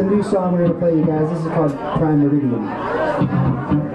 a new song we're going to play you guys. This is called Prime Meridian.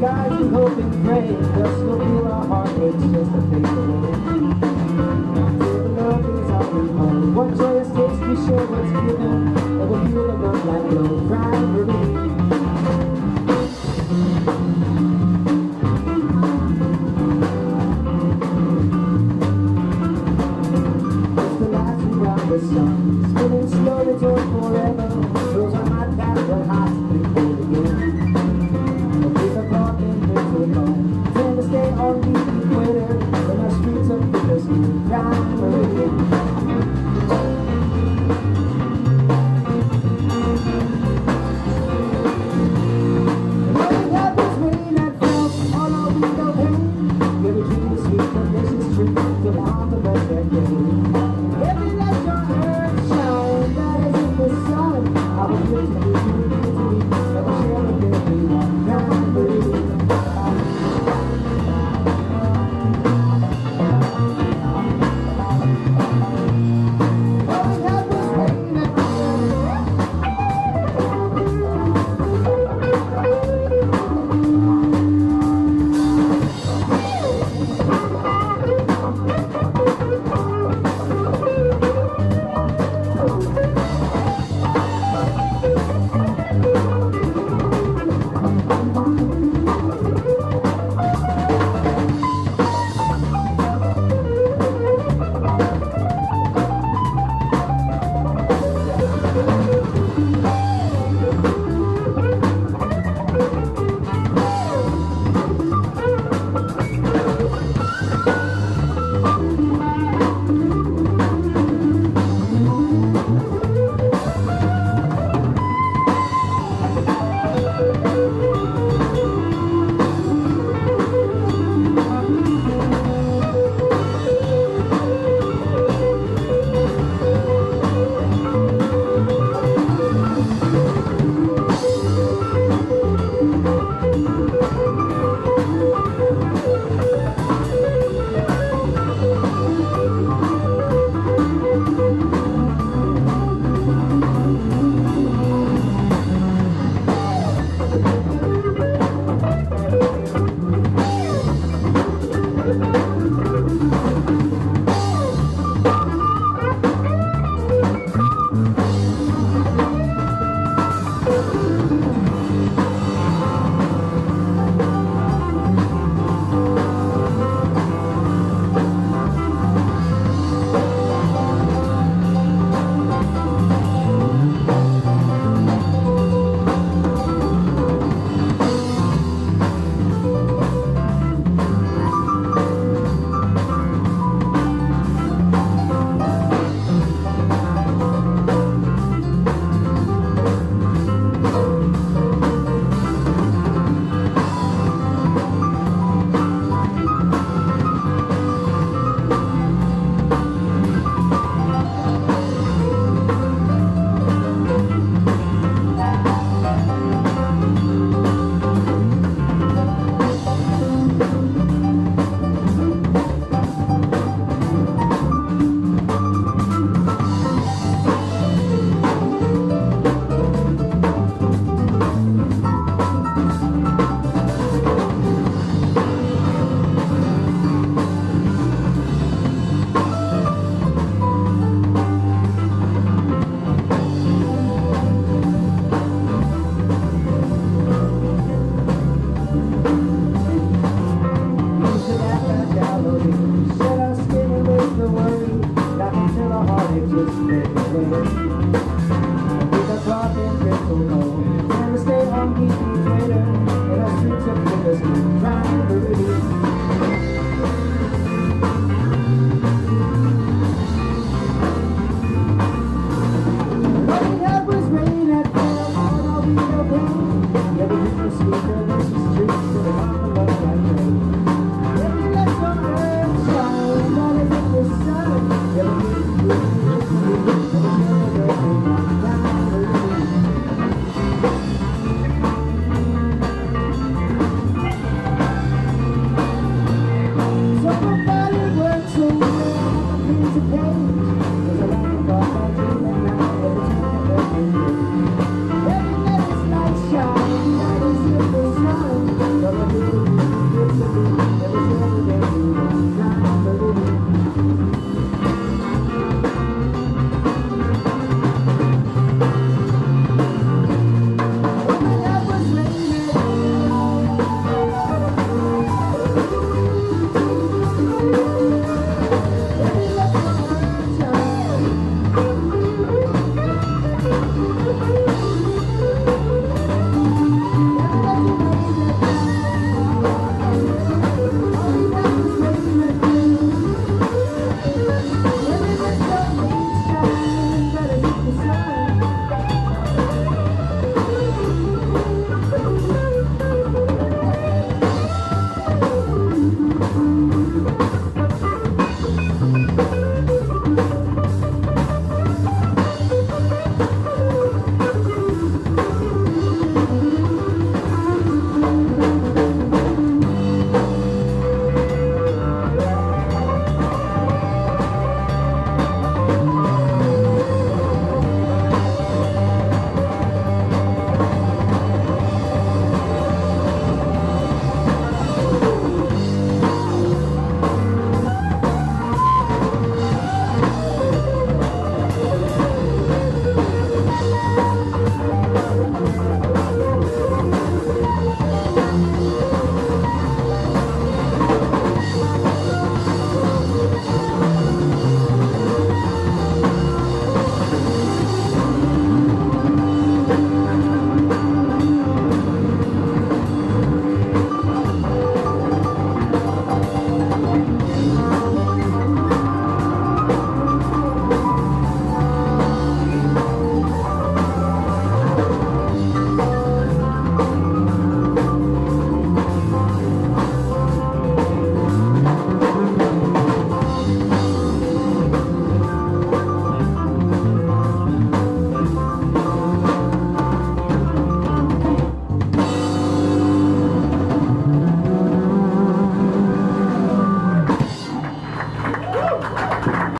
Guys who hope and pray, they'll still feel our heartaches just a fade away. Till the love is all we own, what joyous taste we share what's given, and we'll feel the love like no prime meridian. It's the lights around the sun, spinning slowly toward forever. Those are my path, but hot before the end.